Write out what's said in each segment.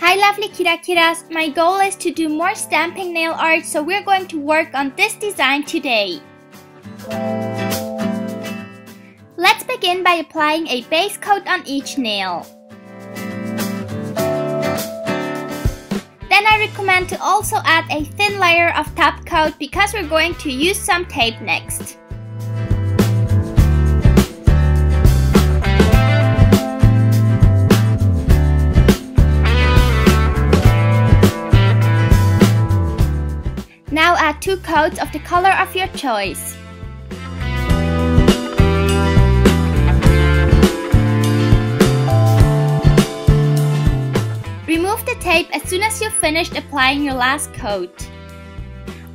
Hi lovely Kirakiras, my goal is to do more stamping nail art, so we're going to work on this design today. Let's begin by applying a base coat on each nail. Then I recommend to also add a thin layer of top coat because we're going to use some tape next. Now add 2 coats of the color of your choice. Remove the tape as soon as you've finished applying your last coat.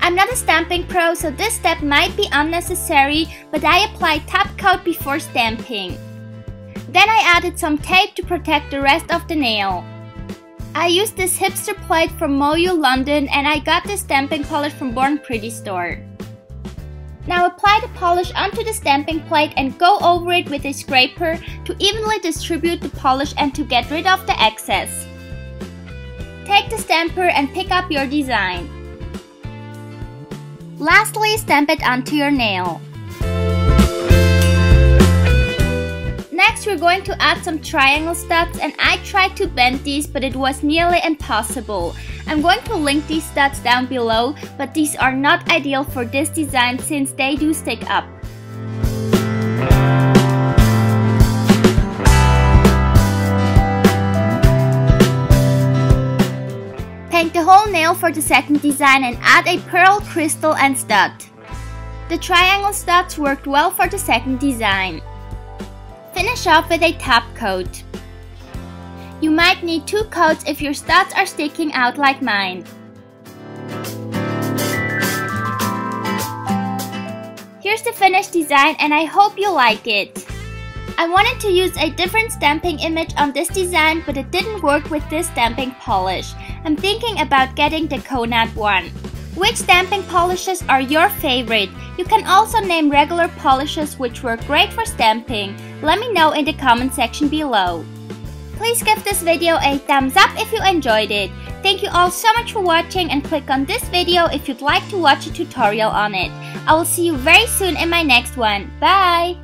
I'm not a stamping pro, so this step might be unnecessary, but I applied top coat before stamping. Then I added some tape to protect the rest of the nail. I used this hipster plate from Moyu London, and I got this stamping polish from Born Pretty Store. Now apply the polish onto the stamping plate and go over it with a scraper to evenly distribute the polish and to get rid of the excess. Take the stamper and pick up your design. Lastly, stamp it onto your nail. Next, we're going to add some triangle studs, and I tried to bend these but it was nearly impossible. I'm going to link these studs down below, but these are not ideal for this design since they do stick up. Paint the whole nail for the second design and add a pearl crystal and stud. The triangle studs worked well for the second design. Finish off with a top coat. You might need 2 coats if your studs are sticking out like mine. Here's the finished design, and I hope you like it. I wanted to use a different stamping image on this design, but it didn't work with this stamping polish. I'm thinking about getting the Konad one. Which stamping polishes are your favorite? You can also name regular polishes which work great for stamping. Let me know in the comment section below. Please give this video a thumbs up if you enjoyed it. Thank you all so much for watching, and click on this video if you'd like to watch a tutorial on it. I will see you very soon in my next one. Bye!